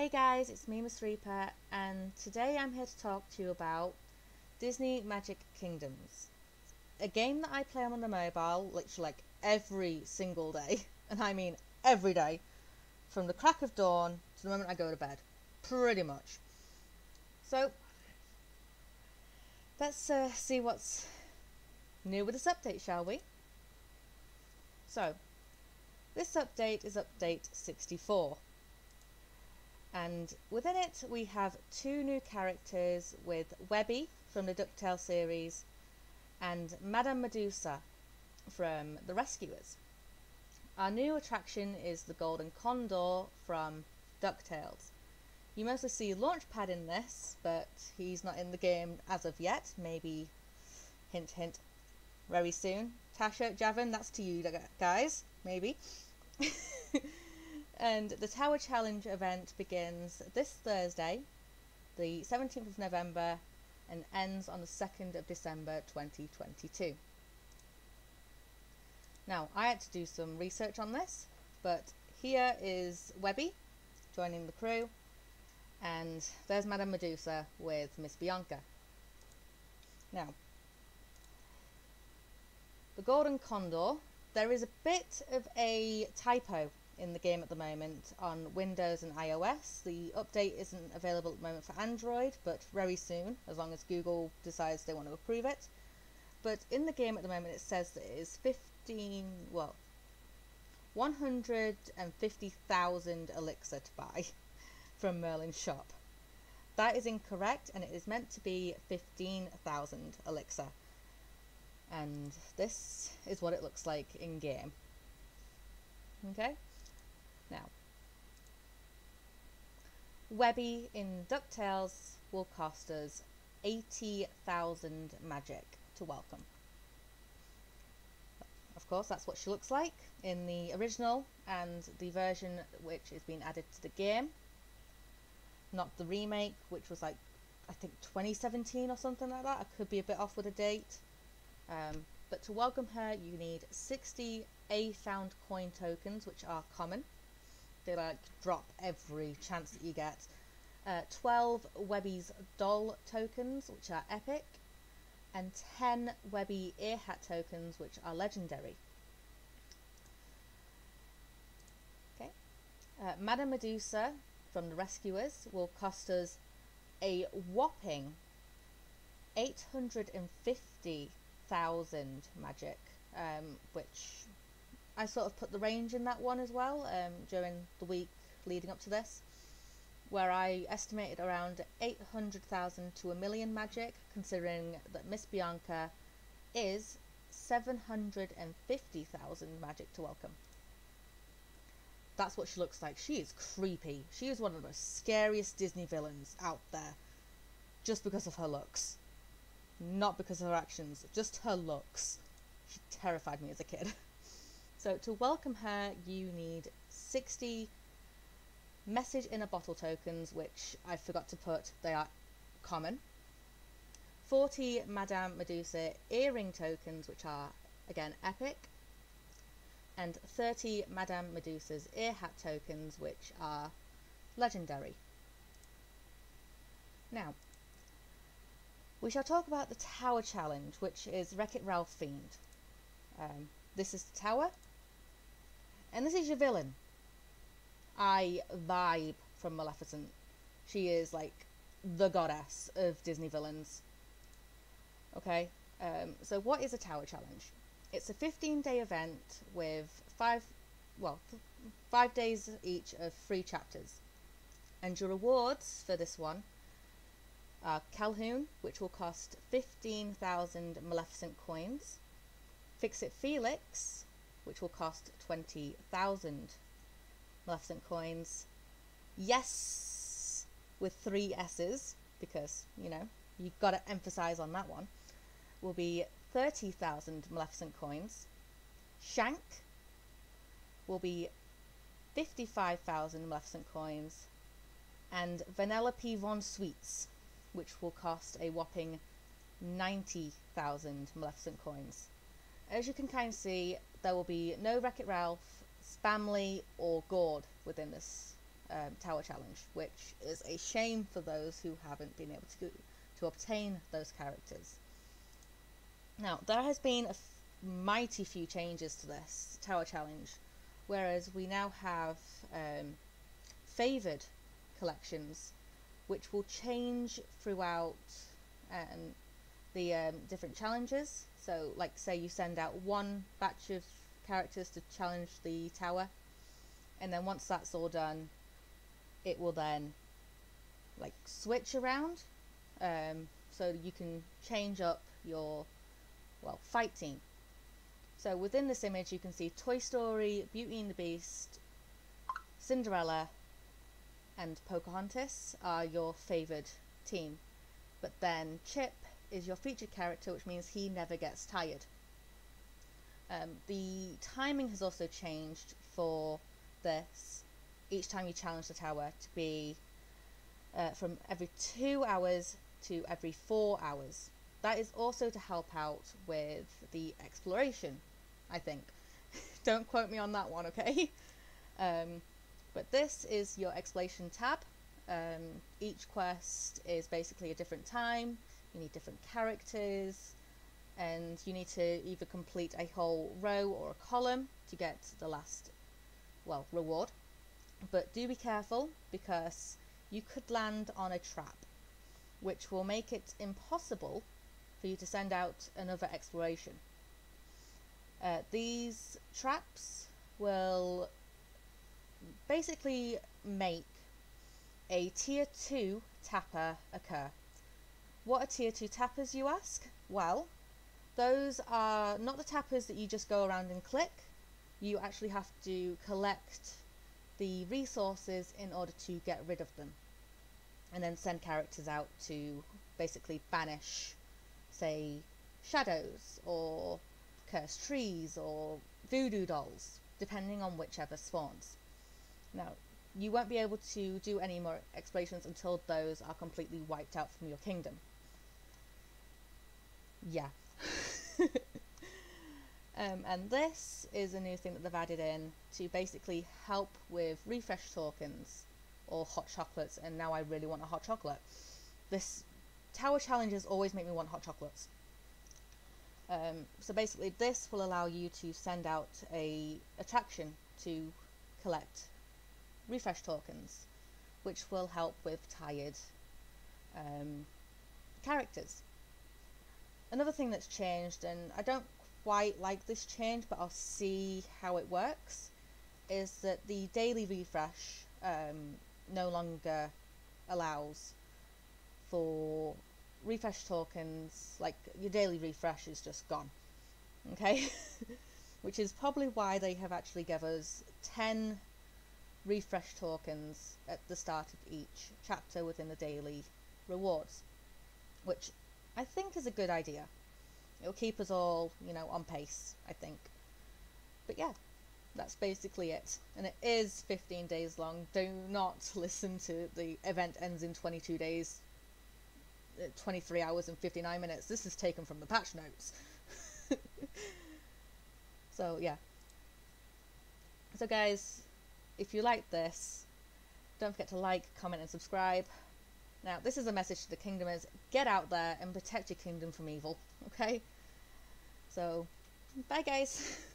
Hey guys, it's me, Ms. Reaper, and today I'm here to talk to you about Disney Magic Kingdoms, a game that I play on the mobile literally like every single day, and I mean every day, from the crack of dawn to the moment I go to bed, pretty much. So let's see what's new with this update, shall we? So this update is update 64. And within it we have two new characters with Webby from the DuckTales series and Madame Medusa from The Rescuers. Our new attraction is the Golden Condor from DuckTales. You mostly see Launchpad in this, but he's not in the game as of yet. Maybe, hint hint, very soon. Tasha Javan, that's to you guys, maybe. And the Tower Challenge event begins this Thursday, the 17th of November, and ends on the 2nd of December 2022. Now, I had to do some research on this, but here is Webby joining the crew, and there's Madame Medusa with Miss Bianca. Now, the Golden Condor, there is a bit of a typo in the game at the moment on Windows and iOS. The update isn't available at the moment for Android, but very soon, as long as Google decides they want to approve it. But in the game at the moment it says that it is 150,000 elixir to buy from Merlin's shop. That is incorrect, and it is meant to be 15,000 elixir. And this is what it looks like in game. Okay? Now, Webby in DuckTales will cost us 80,000 magic to welcome. Of course, that's what she looks like in the original and the version which is being added to the game. Not the remake, which was like, I think 2017 or something like that. I could be a bit off with a date. But to welcome her, you need 60 A-found coin tokens, which are common. They like drop every chance that you get. 12 Webby's doll tokens, which are epic, and 10 Webby ear hat tokens, which are legendary. Okay, Madame Medusa from The Rescuers will cost us a whopping 850,000 magic, which I sort of put the range in that one as well during the week leading up to this, where I estimated around 800,000 to 1 million magic, considering that Miss Bianca is 750,000 magic to welcome. That's what she looks like. She is creepy. She is one of the most scariest Disney villains out there, just because of her looks. Not because of her actions, just her looks. She terrified me as a kid. So to welcome her, you need 60 message in a bottle tokens, which I forgot to put, they are common. 40 Madame Medusa earring tokens, which are again epic. And 30 Madame Medusa's ear hat tokens, which are legendary. Now, we shall talk about the Tower Challenge, which is Wreck-It Ralph themed. This is the tower, and this is your villain. I vibe from Maleficent. She is like the goddess of Disney villains. Okay, so what is a Tower Challenge? It's a 15-day event with five days each of 3 chapters. And your rewards for this one are Calhoun, which will cost 15,000 Maleficent coins. Fix It Felix, which will cost 20,000 Maleficent coins. Yes, with 3 S's, because, you know, you've got to emphasize on that one, will be 30,000 Maleficent coins. Shank will be 55,000 Maleficent coins. And Vanellope Von Sweets, which will cost a whopping 90,000 Maleficent coins. As you can kind of see, there will be no Wreck-It Ralph, Spamley, or Gord within this Tower Challenge, which is a shame for those who haven't been able to obtain those characters. Now, there has been a mighty few changes to this Tower Challenge, whereas we now have favoured collections, which will change throughout the different challenges. So, like, say you send out one batch of characters to challenge the tower, and then once that's all done, it will then, like, switch around, so you can change up your, well, fight team. So within this image you can see Toy Story, Beauty and the Beast, Cinderella and Pocahontas are your favoured team, but then Chip is your featured character, which means he never gets tired. The timing has also changed for this, each time you challenge the tower, to be from every 2 hours to every 4 hours. That is also to help out with the exploration, I think. Don't quote me on that one, okay? But this is your exploration tab. Each quest is basically a different time, you need different characters, and you need to either complete a whole row or a column to get the last, well, reward. But do be careful, because you could land on a trap, which will make it impossible for you to send out another exploration. These traps will basically make a tier 2 tapper occur. What are tier 2 tappers, you ask? Well, those are not the tappers that you just go around and click. You actually have to collect the resources in order to get rid of them, and then send characters out to basically banish, say, shadows or cursed trees or voodoo dolls, depending on whichever spawns. Now, you won't be able to do any more explorations until those are completely wiped out from your kingdom. Yeah. And this is a new thing that they've added in to basically help with refresh tokens or hot chocolates, and now I really want a hot chocolate. This tower challenges always make me want hot chocolates. So basically this will allow you to send out a attraction to collect refresh tokens, which will help with tired characters. Another thing that's changed, and I don't quite like this change, but I'll see how it works, is that the daily refresh no longer allows for refresh tokens. Like, your daily refresh is just gone, okay? Which is probably why they have actually given us 10 refresh tokens at the start of each chapter within the daily rewards, which I think is a good idea. It'll keep us all, you know, on pace, I think. But yeah, that's basically it, and it is 15 days long. Do not listen to the event ends in 22 days, 23 hours and 59 minutes. This is taken from the patch notes. So yeah. So guys, if you like this, don't forget to like, comment and subscribe. Now, this is a message to the kingdomers: get out there and protect your kingdom from evil, okay? So, bye guys.